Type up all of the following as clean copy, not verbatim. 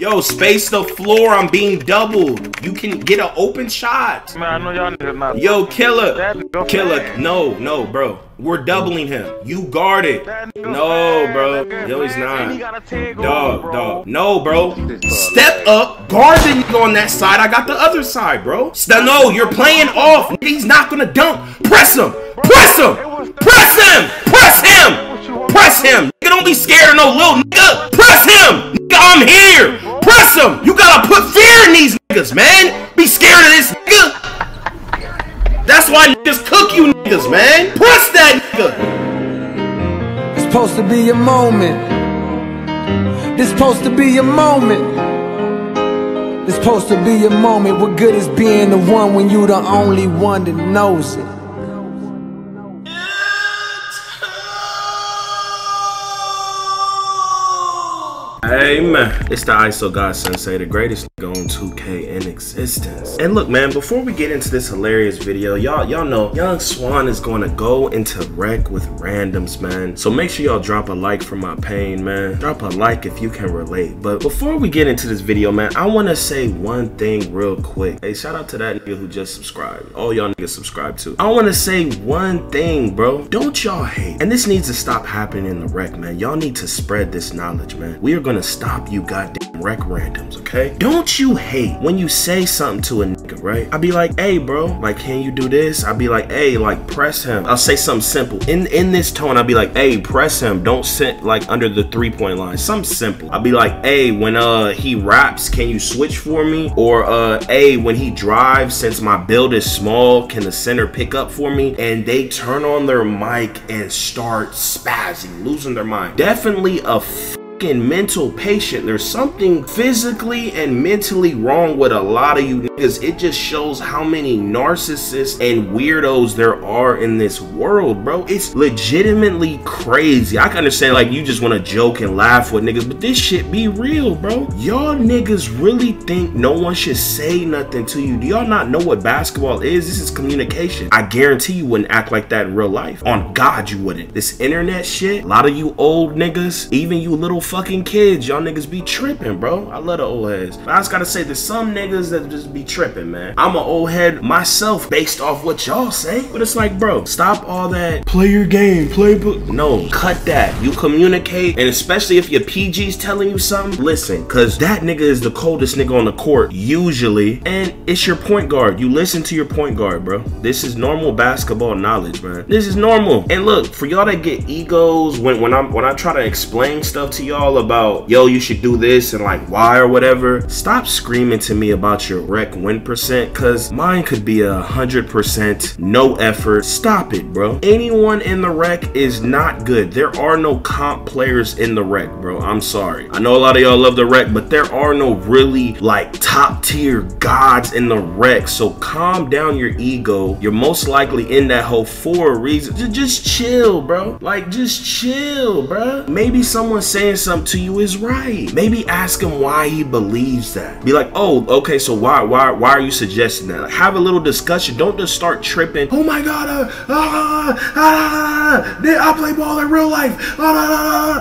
Yo, space the floor. I'm being doubled. You can get an open shot. Man, I know y'all niggas not. Yo, killer. No, no, bro. We're doubling him. You guard it. No, bro. Yo, he's not. Dog. No, bro. Step up. Guard the nigga on that side. I got the other side, bro. No, you're playing off. He's not gonna dunk. Press him. Press him. Press him. Press him. Press him. Nigga, don't be scared of no little nigga. Press him. Nigga, I'm here. Press him. You gotta put fear in these niggas, man. Be scared of this nigga. That's why niggas cook you niggas, man. Press that nigga. It's supposed to be your moment. This supposed to be your moment. It's supposed to be a moment. What good is being the one when you the only one that knows it? Hey man, it's the ISO God Sensei, the greatest nigga on 2K in existence. And look man, before we get into this hilarious video, y'all know Young Swan is going to go into wreck with randoms, man. So make sure y'all drop a like for my pain, man. Drop a like if you can relate. But before we get into this video, man, I want to say one thing real quick. Hey, shout out to that nigga who just subscribed. All y'all niggas subscribe too. I want to say one thing, bro. Don't y'all hate. And this needs to stop happening in the wreck, man. Y'all need to spread this knowledge, man. We are going to stop you goddamn wreck randoms, okay? Don't you hate when you say something to a nigga, right? I'd be like, hey bro, like can you do this? I'd be like, hey, like press him. I'll say something simple. In this tone, I'd be like, hey, press him. Don't sit like under the 3-point line. Something simple. I'd be like, hey, when he raps, can you switch for me? Or hey, when he drives, since my build is small, can the center pick up for me? And they turn on their mic and start spazzing, losing their mind. Definitely a mental patient. There's something physically and mentally wrong with a lot of you niggas. It just shows how many narcissists and weirdos there are in this world, bro. It's legitimately crazy. I can understand like you just want to joke and laugh with niggas, but this shit be real, bro. Y'all niggas really think no one should say nothing to you. Do y'all not know what basketball is? This is communication. I guarantee you wouldn't act like that in real life. On God, you wouldn't. This internet shit, a lot of you old niggas, even you little fucking kids, y'all niggas be tripping, bro. I love the old heads, but I just gotta say there's some niggas that just be tripping, man. I'm an old head myself based off what y'all say, but it's like, bro, stop all that play your game, play book. No, cut that. You communicate, and especially if your PG's telling you something, listen, because that nigga is the coldest nigga on the court usually, and it's your point guard. You listen to your point guard, bro. This is normal basketball knowledge, man. This is normal. And look, for y'all that get egos when I try to explain stuff to y'all about, yo, you should do this and like why or whatever, stop screaming to me about your rec win percent, because mine could be 100% no effort. Stop it, bro. Anyone in the rec is not good. There are no comp players in the rec, bro. I'm sorry, I know a lot of y'all love the rec, but there are no really like top tier gods in the rec. So calm down your ego. You're most likely in that hole for a reason. Just chill, bro. Like just chill, bro. Maybe someone saying something to you is right. Maybe ask him why he believes that. Be like, oh, okay, so why are you suggesting that? Like, have a little discussion. Don't just start tripping. Oh my god, I play ball in real life.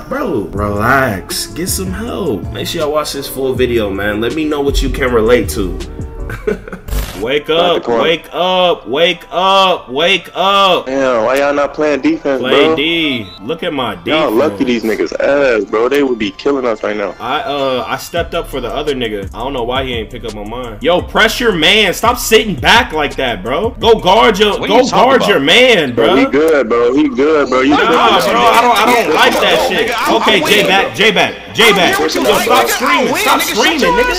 Bro, relax. Get some help. Make sure y'all watch this full video, man. Let me know what you can relate to. Wake up, wake up, wake up, wake up. Damn, why y'all not playing defense, bro? Play D. Look at my defense. Y'all lucky these niggas ass, bro. They would be killing us right now. I stepped up for the other nigga. I don't know why he ain't pick up my mind. Yo, press your man. Stop sitting back like that, bro. Go guard your man, bro. He good, bro. He good, bro. You good, bro. I don't like that shit. Okay, J-back. Yo, stop screaming. Stop screaming, nigga.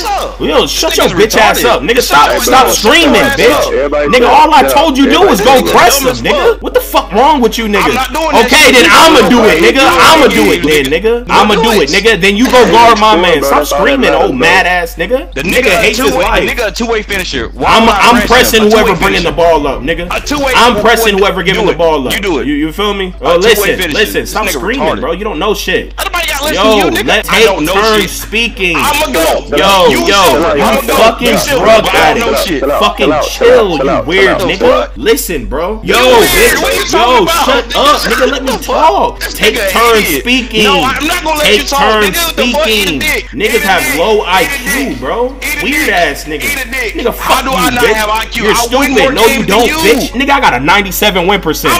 Yo, shut your bitch ass up, nigga. Stop screaming. Screaming, bitch. Everybody nigga, all I told you do is go press them, nigga. What the fuck wrong with you niggas? Okay, then I'ma do it, nigga. I'ma do it then, nigga. I'ma do it, nigga. Then you go guard my man. Stop screaming, old mad ass nigga. The nigga hates his life. Nigga, a two-way finisher. I'm pressing whoever bringing the ball up, nigga. I'm pressing whoever giving the ball up. You do it. You feel me? Oh, listen. Stop screaming, bro. You don't know shit. Yo, let's take turns speaking. I'ma go. Yo, I'm fucking drug addict. fucking chill, you weird nigga. Listen, bro. Yo, bitch. Yo, shut up, nigga. Let me talk. Take turns speaking. No, I'm not gonna let you talk. Niggas have low IQ, bro. Weird ass niggas. Nigga, fuck you, bitch. You're stupid. No, you don't, bitch. Nigga, I got a 97 win percent.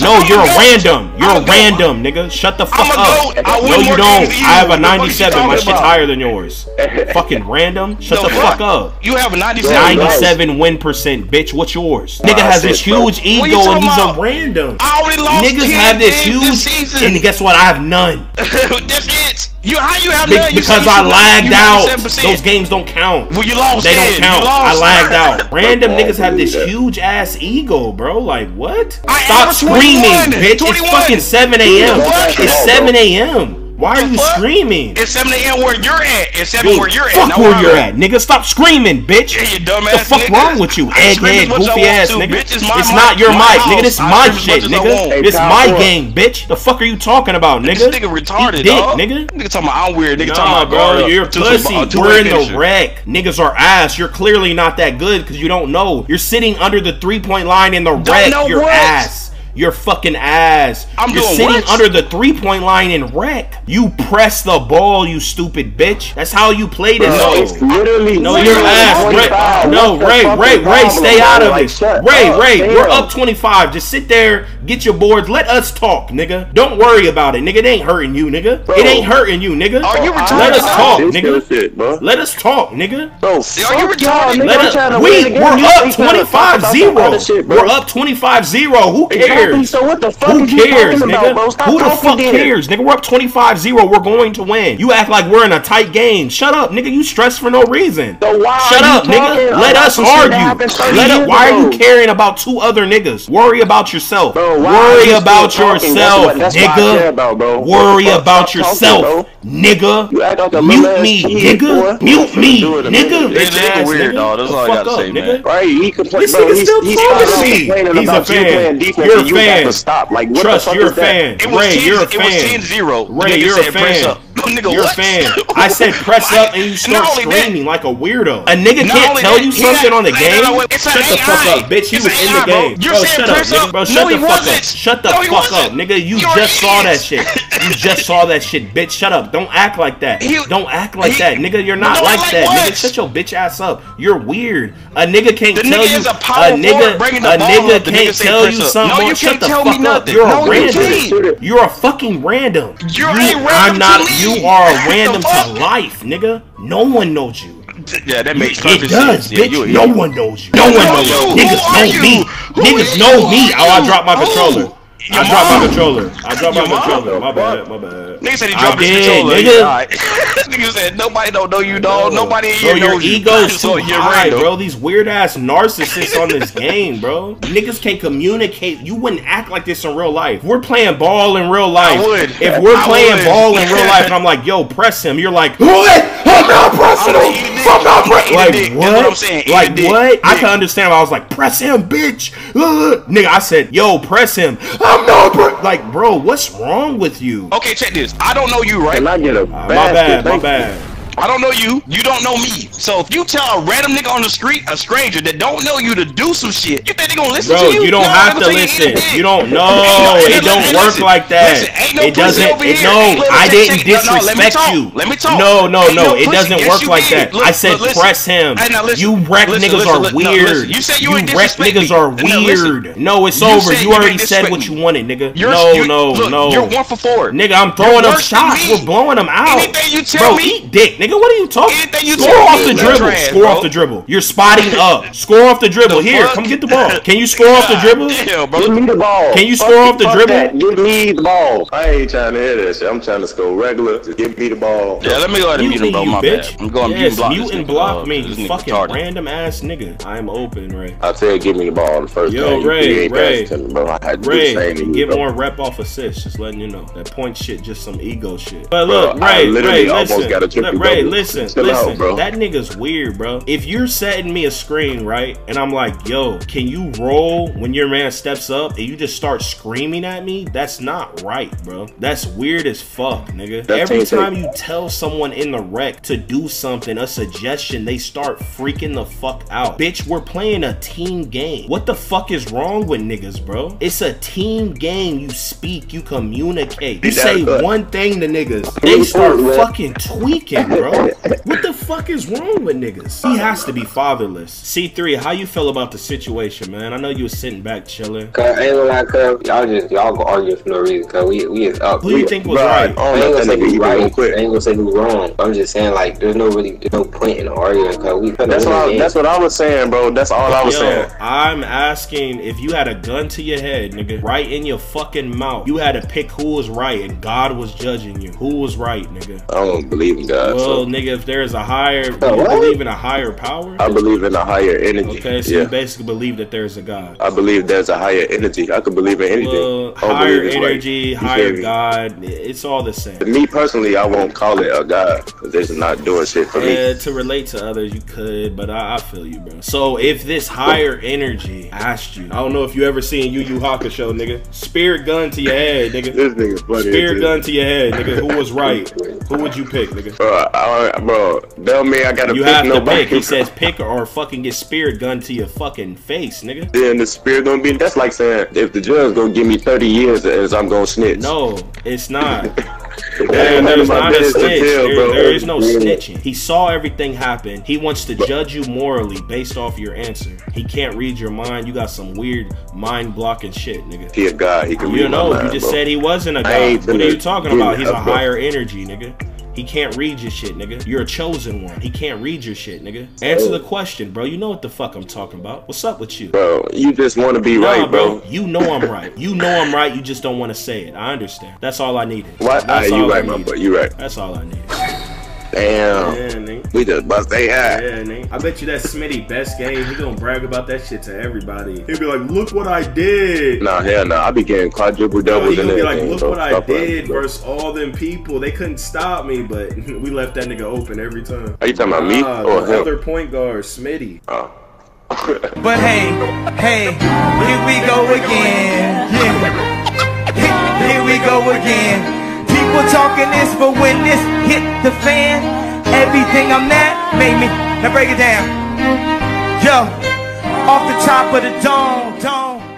No, you're a random. You're a random, nigga. Shut the fuck up. No, you don't. I have a 97. My shit's higher than yours. Fucking random. Shut the fuck up. You have a 97. 97 win percent, bitch. What's yours? Nigga has this huge ego and he's a random. Niggas have this huge, and guess what? I have none. That's it. You, how you have none? Because I lagged out. Those games don't count. Well, you lost. They don't count. I lagged out. Random niggas have this huge ass ego, bro. Like what? Stop screaming, bitch. It's fucking 7 a.m. It's 7 a.m. Why are you screaming? It's 7 a.m. where you're at. It's 7 where you're at. Fuck where you're at, nigga. Stop screaming, bitch. Yeah, you dumbass. What the fuck wrong with you, egghead, goofy ass nigga? It's not your mic, nigga. This is my shit, nigga. This is my game, bitch. The fuck are you talking about, nigga? This nigga retarded, dog. Nigga talking about I'm weird. Nigga talking about bro, you're pussy. We're in the wreck. Niggas are ass. You're clearly not that good because you don't know. You're sitting under the 3-point line in the wreck. You're ass. Your fucking ass. You're sitting under the 3-point line in wreck. You press the ball, you stupid bitch. That's how you played it, though. No, your ass. No, Ray, stay out of it. Ray, you're up 25. Just sit there, get your boards. Let us talk, nigga. Don't worry about it, nigga. It ain't hurting you, nigga. It ain't hurting you, nigga. Let us talk, nigga. Let us talk, nigga. We're up 25-0. We're up 25-0. Who cares? So what the fuck? Who cares, nigga? Who the fuck cares, nigga? We're up 25-0. We're going to win. You act like we're in a tight game. Shut up, nigga. You stress for no reason. Shut up, nigga. Let us argue. Why are you caring about two other niggas? Worry about yourself. Worry about yourself, nigga. Worry about yourself, nigga. Mute me, nigga. Mute me, nigga. This nigga weird, dog. That's all I gotta say, man. Right? This nigga's still talking to me. He's a fan. You're a fan. To stop. Like, what trust, the fuck you're a fan. Ray, you're a fan. Ray, you're a fan. You're a fan. I said press up and you start screaming like a weirdo. A nigga can't tell you something on the game? Shut the fuck up, bitch. He was in the game. Bro, shut up, nigga. Bro, shut the fuck up. Shut the fuck up, nigga. You just saw that shit. You just saw that shit, bitch. Shut up. Don't act like that. Don't act like that, nigga. You're not like that, nigga. Shut your bitch ass up. You're weird. A nigga can't tell you. A nigga can't tell you something. No, you can't tell me nothing. You're a random. You're a fucking random. I'm not. You are a random to life, nigga. No one knows you. Yeah, that makes perfect sense. It does, bitch. No one knows you. No one knows you. Niggas know me. Niggas know me. Oh, I dropped my controller. I dropped my controller. I dropped my controller. My bad, my bad. Nigga said he dropped his controller. Nigga said nobody don't know you, dog. Nobody in here knows you. Bro, your ego's too high, bro. These weird-ass narcissists on this game, bro. Niggas can't communicate. You wouldn't act like this in real life. We're playing ball in real life. I would. If we're playing ball in real life and I'm like, yo, press him, you're like, what? I'm not pressing him. I'm not pressing him. Like, what? Like, what? I can understand why I was like, press him, bitch. Nigga, I said, yo, press him. I'm not like, bro, what's wrong with you? Okay, check this. I don't know you, right? Can I get a basket? My bad, my bad. I don't know you. You don't know me. So if you tell a random nigga on the street, a stranger that don't know you, to do some shit, you think they gonna listen to you? Bro, you don't have to listen. You don't know. It don't work like that. It doesn't. No, I didn't disrespect you. Let me talk. No. It doesn't work like that. I said press him. You wreck niggas are weird. You said you wreck niggas are weird. No, it's over. You already said what you wanted, nigga. No. You're 1 for 4, nigga. I'm throwing up shots. We're blowing them out. Anything you tell me, eat dick, nigga. What are you talking? Score off the dribble. Score off the dribble. You're spotting up. Score off the dribble. Here, come get the ball. Can you score off the dribble? Give me the ball. Can you score off the dribble? Give me the ball. I ain't trying to hear that shit. I'm trying to score regular. Just give me the ball. Yeah, let me go ahead and mute him, bro. My bitch. I'm going mute and block. Mute and block me, you fucking random ass nigga. I'm open, Ray. I said give me the ball the first time. Yo, Ray, get more rep off assists. Just letting you know that point shit, just some ego shit. But look, Ray, I literally almost got a triple. Trey, listen, bro. That nigga's weird, bro. If you're setting me a screen, right, and I'm like, yo, can you roll when your man steps up and you just start screaming at me? That's not right, bro. That's weird as fuck, nigga. Every time you tell someone in the rec to do something, a suggestion, they start freaking the fuck out. Bitch, we're playing a team game. What the fuck is wrong with niggas, bro? It's a team game. You speak, you communicate. You say one thing to niggas, they start fucking tweaking, bro. What the fuck is wrong with niggas? He has to be fatherless. C3, how you feel about the situation, man? I know you was sitting back chilling. Cause ain't no lie, cause y'all go arguing for no reason. Cause we is up. Who you think was right? I ain't gonna say who's right. I ain't gonna say who's wrong. I'm just saying, like, there's no point in arguing. Cause we. That's what I was saying, bro. That's all I was saying. I'm asking if you had a gun to your head, nigga, right in your fucking mouth. You had to pick who was right, and God was judging you. Who was right, nigga? I don't believe in God. Well, so, nigga, if there is a higher, you believe in a higher power. I believe in a higher energy. Okay, so you basically believe that there is a God. I believe there's a higher energy. I could believe in anything. Well, higher energy, higher God. It's all the same. Me personally, I won't call it a God because it's not doing shit for me. Yeah, to relate to others, you could, but I feel you, bro. So if this higher energy asked you, I don't know if you ever seen Yu Yu Hakusho, nigga. Spirit gun to your head, nigga. This nigga funny. Spirit gun to your head, nigga. Who was right? Who would you pick, nigga? Bro, tell me I gotta pick nobody. You have to pick. He says pick or fucking get spirit gun to your fucking face, nigga. Then the spirit gonna be. That's like saying if the judge gonna give me 30 years, as I'm gonna snitch. No, it's not. Man, there's not a snitch. There is no snitching. He saw everything happen. He wants to judge you morally based off your answer. He can't read your mind. You got some weird mind blocking shit, nigga. He a guy. He can read my mind, you just said he wasn't a guy. What are you talking about? He's a higher energy, nigga. He can't read your shit, nigga. You're a chosen one. He can't read your shit, nigga. Answer the question, bro. You know what the fuck I'm talking about. What's up with you? Bro, you just want to be right, bro. You know I'm right. You know I'm right. You just don't want to say it. I understand. That's all I needed. What? You right, my boy. You right. That's all I needed. Damn. Yeah, nigga. We just bust they high. Yeah, nigga. I bet you that Smitty best game. He gonna brag about that shit to everybody. He'll be like, look what I did. Nah, hell nah. I be getting quadruple doubles in there. He'll be like, look what I did versus all them people. They couldn't stop me, but we left that nigga open every time. Are you talking about me or him? Other point guard, Smitty. Oh. But hey, here we go again. Yeah. Here we go again. People talking this, but when this hit the fan, everything I'm at made me. Now break it down. Yo, off the top of the dome.